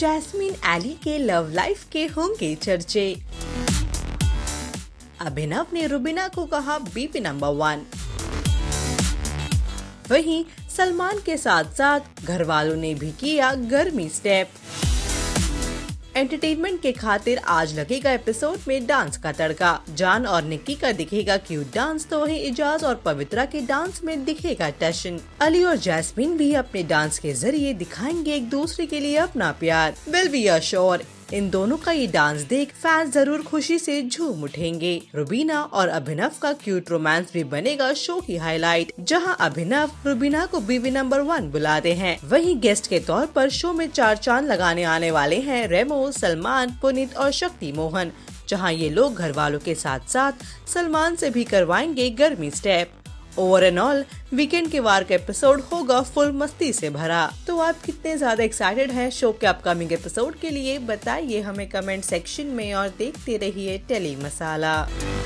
Jasmine Aly के love life के होंगे चर्चे। अभिनव ने रुबिना को कहा बीपी नंबर 1। वहीं सलमान के साथ साथ घर वालों ने भी किया गर्मी स्टेप। एंटरटेनमेंट के खातिर आज लगेगा एपिसोड में डांस का तड़का। जान और निक्की का दिखेगा क्यूट डांस, तो वहीं इजाज़ और पवित्रा के डांस में दिखेगा टशन। अली और जैस्मिन भी अपने डांस के जरिए दिखाएंगे एक दूसरे के लिए अपना प्यार। वेल वी आर श्योर इन दोनों का ये डांस देख फैंस जरूर खुशी से झूम उठेंगे। रुबीना और अभिनव का क्यूट रोमांस भी बनेगा शो की हाईलाइट। जहां अभिनव रुबीना को बीवी नंबर 1 बुलाते हैं, वहीं गेस्ट के तौर पर शो में 4 चांद लगाने आने वाले हैं रेमो, सलमान, पुनीत और शक्ति मोहन। जहां ये लोग घर वालों के साथ साथ सलमान से भी करवाएंगे गर्मी step. Over and all weekend के वार का एपिसोड होगा फुल मस्ती से भरा। तो आप कितने ज्यादा एक्साइटेड हैं शो के अपकमिंग एपिसोड के लिए? बताइए हमें कमेंट सेक्शन में और देखते रहिए टेली मसाला।